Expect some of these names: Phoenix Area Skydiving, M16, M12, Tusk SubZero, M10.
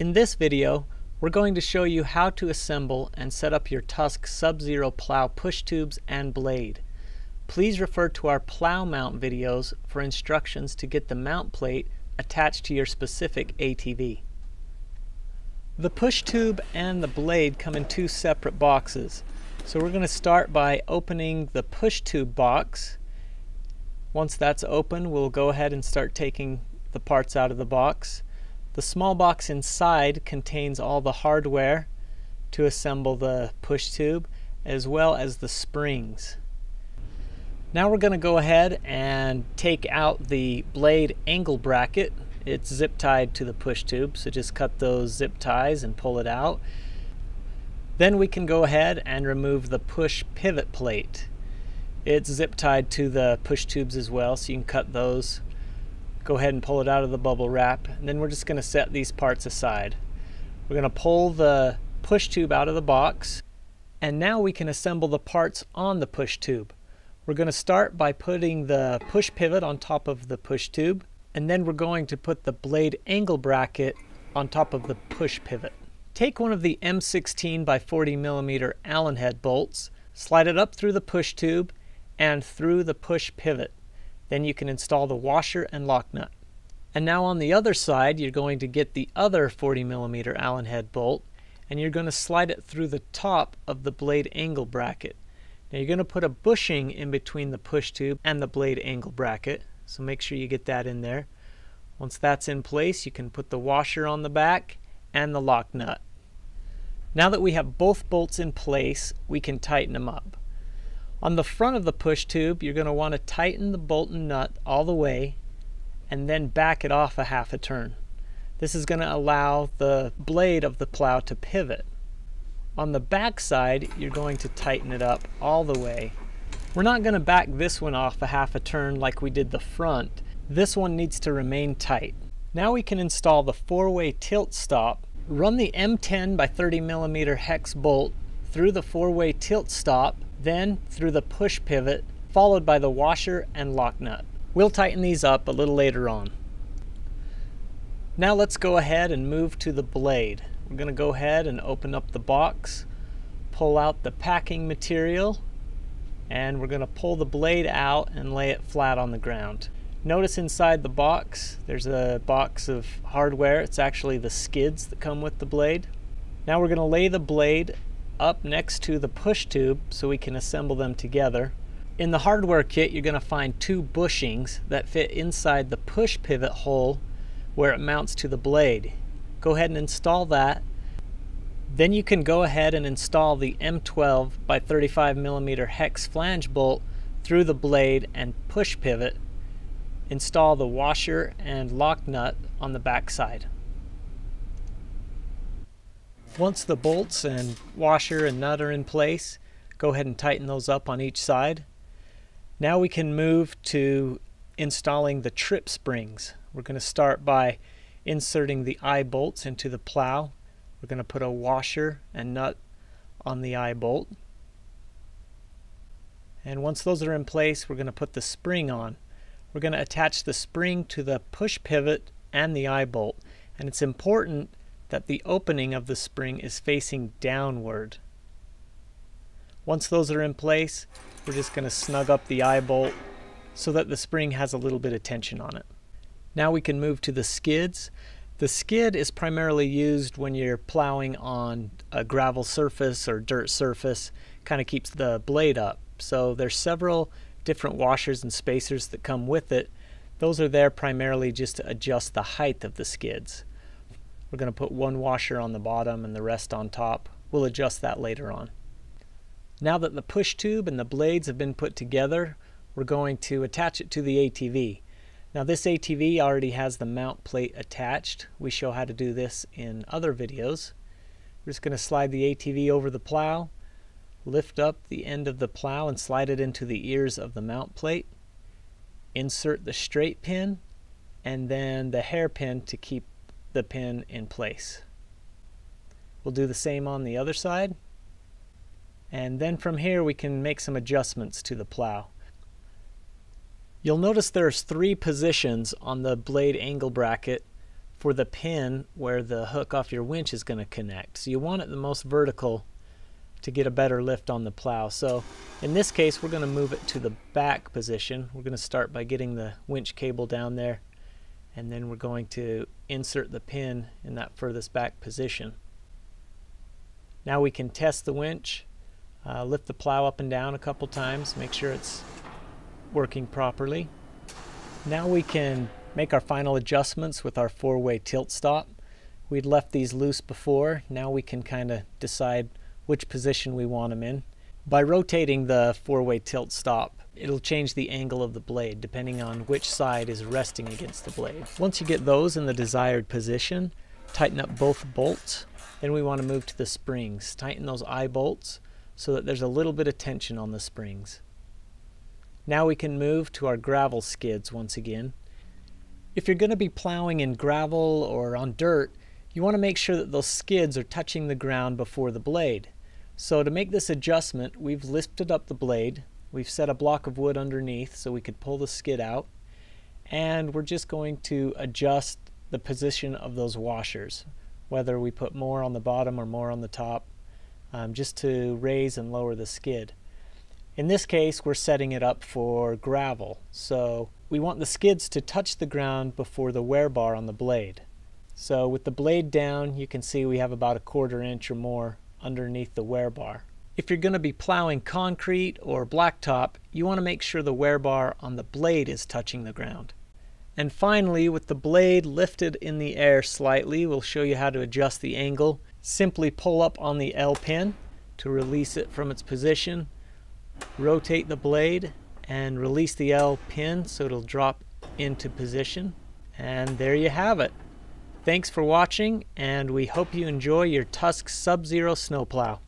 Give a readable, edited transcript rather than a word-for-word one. In this video, we're going to show you how to assemble and set up your Tusk SubZero plow push tubes and blade. Please refer to our plow mount videos for instructions to get the mount plate attached to your specific ATV. The push tube and the blade come in two separate boxes. So we're going to start by opening the push tube box. Once that's open, we'll go ahead and start taking the parts out of the box. The small box inside contains all the hardware to assemble the push tube as well as the springs. Now we're going to go ahead and take out the blade angle bracket. It's zip tied to the push tube, so just cut those zip ties and pull it out. Then we can go ahead and remove the push pivot plate. It's zip tied to the push tubes as well, so you can cut those. Go ahead and pull it out of the bubble wrap, and then we're just going to set these parts aside. We're going to pull the push tube out of the box, and now we can assemble the parts on the push tube. We're going to start by putting the push pivot on top of the push tube, and then we're going to put the blade angle bracket on top of the push pivot. Take one of the M16 by 40 millimeter Allen head bolts, slide it up through the push tube and through the push pivot. Then you can install the washer and lock nut. And now on the other side, you're going to get the other 40 millimeter Allen head bolt, and you're going to slide it through the top of the blade angle bracket. Now you're going to put a bushing in between the push tube and the blade angle bracket, so make sure you get that in there. Once that's in place, you can put the washer on the back and the lock nut. Now that we have both bolts in place, we can tighten them up. On the front of the push tube, you're going to want to tighten the bolt and nut all the way and then back it off a half a turn. This is going to allow the blade of the plow to pivot. On the back side, you're going to tighten it up all the way. We're not going to back this one off a half a turn like we did the front. This one needs to remain tight. Now we can install the four-way tilt stop. Run the M10 by 30 millimeter hex bolt through the four-way tilt stop, then through the push pivot, followed by the washer and lock nut. We'll tighten these up a little later on. Now let's go ahead and move to the blade. We're going to go ahead and open up the box, pull out the packing material, and we're going to pull the blade out and lay it flat on the ground. Notice inside the box, there's a box of hardware. It's actually the skids that come with the blade. Now we're going to lay the blade up next to the push tube so we can assemble them together. In the hardware kit, you're going to find two bushings that fit inside the push pivot hole where it mounts to the blade. Go ahead and install that. Then you can go ahead and install the M12 by 35 millimeter hex flange bolt through the blade and push pivot. Install the washer and lock nut on the back side. Once the bolts and washer and nut are in place, go ahead and tighten those up on each side. Now we can move to installing the trip springs. We're going to start by inserting the eye bolts into the plow. We're going to put a washer and nut on the eye bolt. And once those are in place, we're going to put the spring on. We're going to attach the spring to the push pivot and the eye bolt. And it's important that the opening of the spring is facing downward. Once those are in place, we're just going to snug up the eye bolt so that the spring has a little bit of tension on it. Now we can move to the skids. The skid is primarily used when you're plowing on a gravel surface or dirt surface. Kind of keeps the blade up. So there's several different washers and spacers that come with it. Those are there primarily just to adjust the height of the skids. We're going to put one washer on the bottom and the rest on top. We'll adjust that later on. Now that the push tube and the blades have been put together, we're going to attach it to the ATV. Now this ATV already has the mount plate attached. We show how to do this in other videos. We're just going to slide the ATV over the plow, lift up the end of the plow and slide it into the ears of the mount plate, insert the straight pin, and then the hairpin to keep the pin in place. We'll do the same on the other side, and then from here we can make some adjustments to the plow. You'll notice there's three positions on the blade angle bracket for the pin where the hook off your winch is going to connect. So you want it the most vertical to get a better lift on the plow. So in this case, we're going to move it to the back position. We're going to start by getting the winch cable down there, and then we're going to insert the pin in that furthest back position. Now we can test the winch, lift the plow up and down a couple times, make sure it's working properly. Now we can make our final adjustments with our four-way tilt stop. We'd left these loose before. Now we can kind of decide which position we want them in. By rotating the four-way tilt stop, it'll change the angle of the blade depending on which side is resting against the blade. Once you get those in the desired position, tighten up both bolts. Then we want to move to the springs. Tighten those eye bolts so that there's a little bit of tension on the springs. Now we can move to our gravel skids once again. If you're going to be plowing in gravel or on dirt, you want to make sure that those skids are touching the ground before the blade. So to make this adjustment, we've lifted up the blade, we've set a block of wood underneath so we could pull the skid out, and we're just going to adjust the position of those washers, whether we put more on the bottom or more on the top, just to raise and lower the skid. In this case, we're setting it up for gravel, so we want the skids to touch the ground before the wear bar on the blade. So with the blade down, you can see we have about a 1/4 inch or more underneath the wear bar. If you're going to be plowing concrete or blacktop, you want to make sure the wear bar on the blade is touching the ground. And finally, with the blade lifted in the air slightly, we'll show you how to adjust the angle. Simply pull up on the L pin to release it from its position. Rotate the blade and release the L pin so it'll drop into position. And there you have it. Thanks for watching, and we hope you enjoy your Tusk SubZero snowplow.